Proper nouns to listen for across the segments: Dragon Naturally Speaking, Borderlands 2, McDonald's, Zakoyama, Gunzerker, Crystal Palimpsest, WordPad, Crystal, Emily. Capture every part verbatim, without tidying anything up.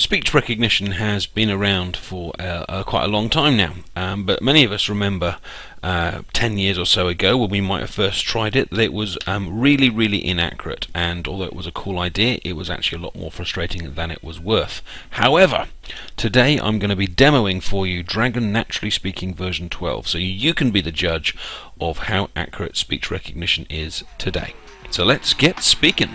Speech recognition has been around for uh, uh, quite a long time now, um, but many of us remember uh, ten years or so ago when we might have first tried it, that it was um, really, really inaccurate, and although it was a cool idea, it was actually a lot more frustrating than it was worth. However, today I'm going to be demoing for you Dragon Naturally Speaking version twelve, so you can be the judge of how accurate speech recognition is today. So let's get speaking.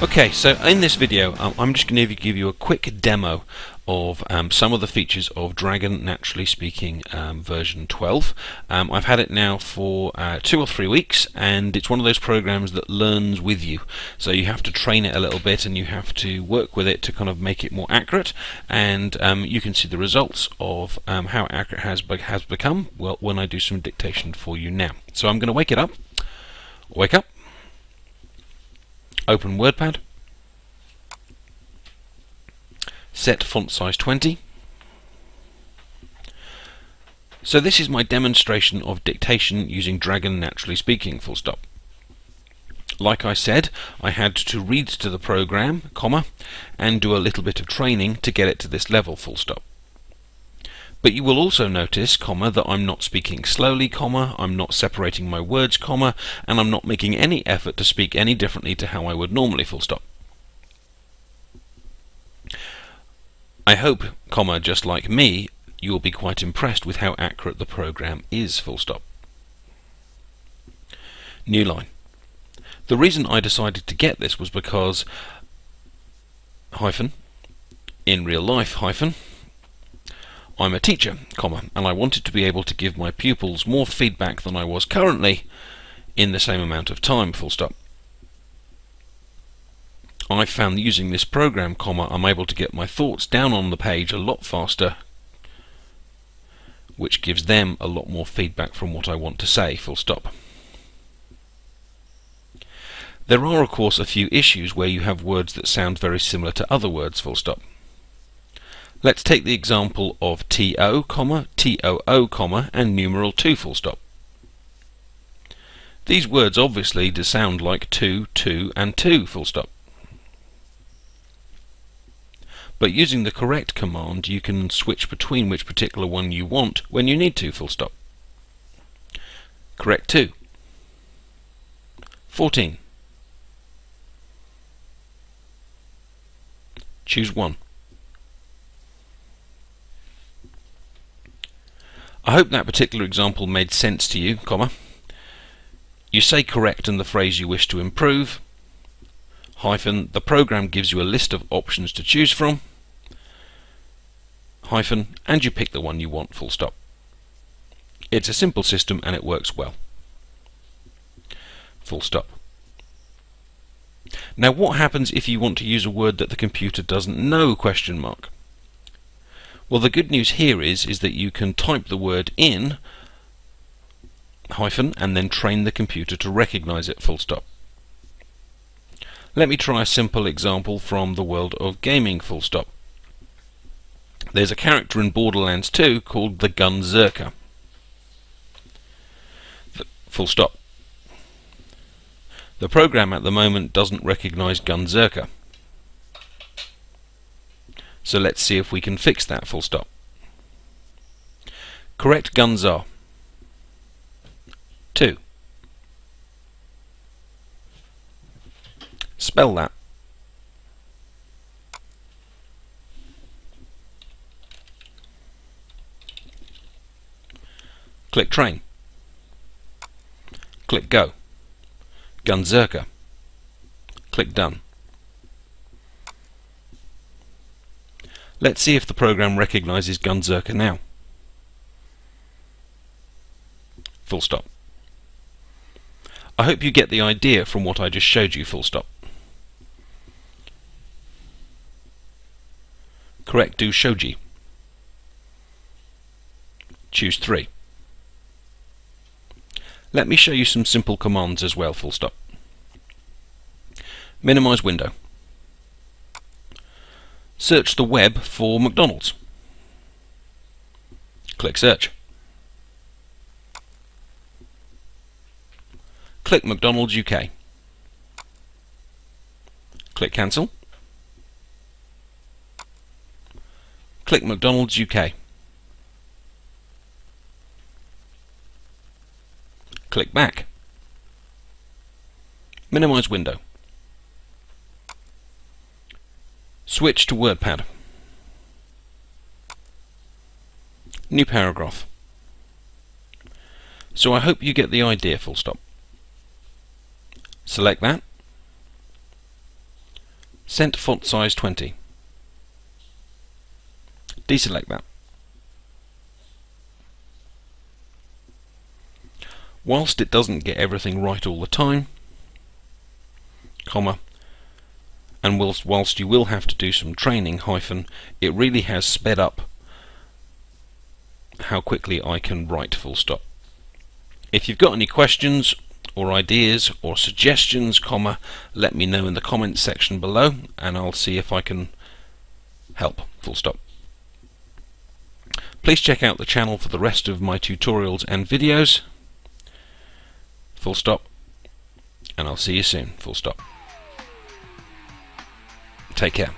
Okay, so in this video um, I'm just going to give you a quick demo of um, some of the features of Dragon Naturally Speaking um, version twelve. Um, I've had it now for uh, two or three weeks, and it's one of those programs that learns with you. So you have to train it a little bit, and you have to work with it to kind of make it more accurate. And um, you can see the results of um, how accurate has be has become. Well, when I do some dictation for you now, so I'm going to wake it up. Wake up. Open WordPad. Set font size twenty. So this is my demonstration of dictation using Dragon Naturally Speaking, full stop. Like I said, I had to read to the program, comma, and do a little bit of training to get it to this level, full stop. But you will also notice, comma, that I'm not speaking slowly, comma, I'm not separating my words, comma, and I'm not making any effort to speak any differently to how I would normally, full stop. I hope, comma, just like me, you will be quite impressed with how accurate the program is, full stop. New line. The reason I decided to get this was because, hyphen, in real life, hyphen, I'm a teacher, comma, and I wanted to be able to give my pupils more feedback than I was currently in the same amount of time, full stop. I found using this program, comma, I'm able to get my thoughts down on the page a lot faster, which gives them a lot more feedback from what I want to say, full stop. There are of course a few issues where you have words that sound very similar to other words, full stop. Let's take the example of T O, comma, T O O, comma, and numeral two, full stop. These words obviously do sound like two, two, and two, full stop. But using the correct command, you can switch between which particular one you want when you need to, full stop. Correct two. fourteen. Choose one. I hope that particular example made sense to you, comma. You say correct in the phrase you wish to improve, hyphen, the program gives you a list of options to choose from, hyphen, and you pick the one you want, full stop. It's a simple system and it works well. Full stop. Now what happens if you want to use a word that the computer doesn't know, question mark? Well, the good news here is is that you can type the word in, hyphen, and then train the computer to recognize it, full stop. Let me try a simple example from the world of gaming, full stop. There's a character in Borderlands two called the Gunzerker, full stop. The program at the moment doesn't recognize Gunzerker. So let's see if we can fix that, full stop. Correct guns are two. Spell that. Click train. Click go. Gunzerker. Click done. Let's see if the program recognizes Gunzerker now. Full stop. I hope you get the idea from what I just showed you, full stop. Correct do shoji. Choose three. Let me show you some simple commands as well, full stop. Minimize window. Search the web for McDonald's. Click search. click McDonald's U K. Click cancel. Click McDonald's U K. Click back. Minimize window. Switch to WordPad. New paragraph. So I hope you get the idea, full stop. Select that. Set font size twenty. Deselect that. Whilst it doesn't get everything right all the time, comma, and whilst, whilst you will have to do some training, hyphen, it really has sped up how quickly I can write, full stop. If you've got any questions or ideas or suggestions, comma, let me know in the comments section below and I'll see if I can help, full stop. Please check out the channel for the rest of my tutorials and videos, full stop, and I'll see you soon, full stop. Take care.